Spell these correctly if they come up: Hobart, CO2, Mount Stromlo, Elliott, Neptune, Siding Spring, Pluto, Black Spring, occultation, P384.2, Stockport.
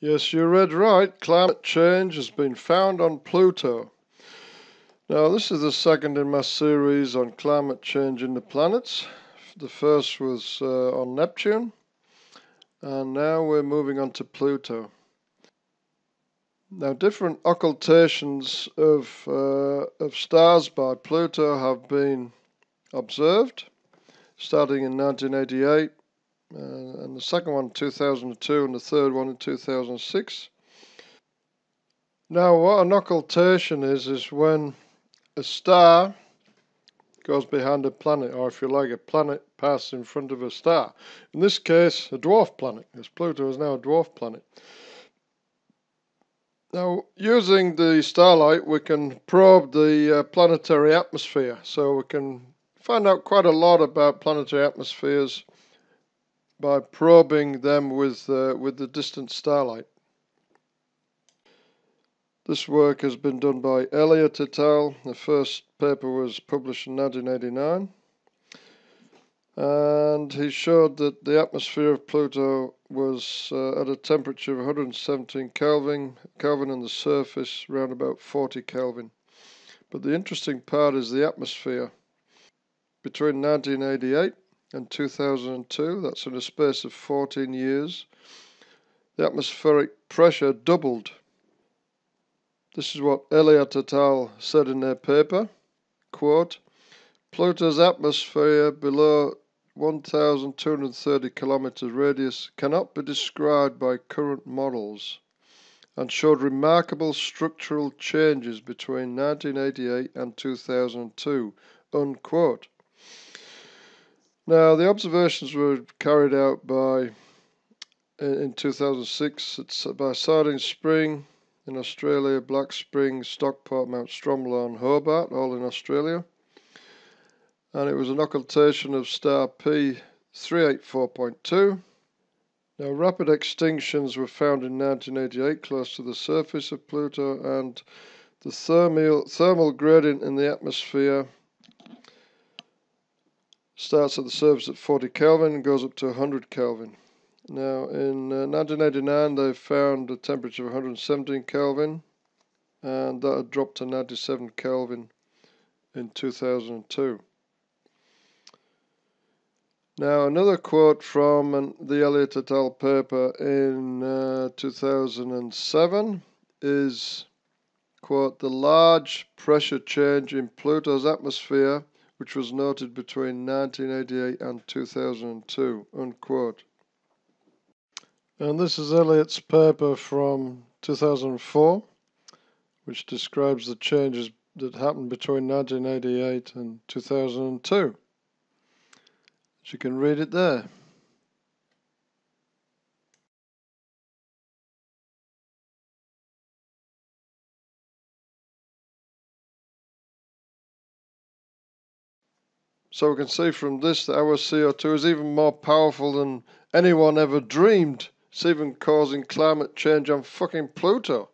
Yes, you read right. Climate change has been found on Pluto. Now, this is the second in my series on climate change in the planets. The first was on Neptune, and now we're moving on to Pluto. Now, different occultations of stars by Pluto have been observed, starting in 1988, and the second one in 2002, and the third one in 2006. Now, what an occultation is when a star goes behind a planet, or if you like, a planet passes in front of a star. In this case, a dwarf planet, because Pluto is now a dwarf planet. Now, using the starlight, we can probe the planetary atmosphere, so we can find out quite a lot about planetary atmospheres by probing them with the distant starlight. This work has been done by Elliott et al. The first paper was published in 1989, and he showed that the atmosphere of Pluto was at a temperature of 117 Kelvin and the surface around about 40 Kelvin. But the interesting part is the atmosphere. Between 1988 and 2002, that's in a space of 14 years, the atmospheric pressure doubled. This is what Elliott et al. Said in their paper, quote, "Pluto's atmosphere below 1,230 kilometers radius cannot be described by current models and showed remarkable structural changes between 1988 and 2002, unquote. Now, the observations were carried out in 2006 by Siding Spring in Australia, Black Spring, Stockport, Mount Stromlo and Hobart, all in Australia. And it was an occultation of star P384.2. Now, rapid extinctions were found in 1988 close to the surface of Pluto, and the thermal gradient in the atmosphere starts at the surface at 40 Kelvin and goes up to 100 Kelvin. Now, in 1989, they found a temperature of 117 Kelvin, and that had dropped to 97 Kelvin in 2002. Now, another quote from the Elliott et al. Paper in 2007 is, quote, "The large pressure change in Pluto's atmosphere, which was noted between 1988 and 2002, unquote. And this is Elliott's paper from 2004, which describes the changes that happened between 1988 and 2002. You can read it there. So we can see from this that our CO2 is even more powerful than anyone ever dreamed. It's even causing climate change on fucking Pluto.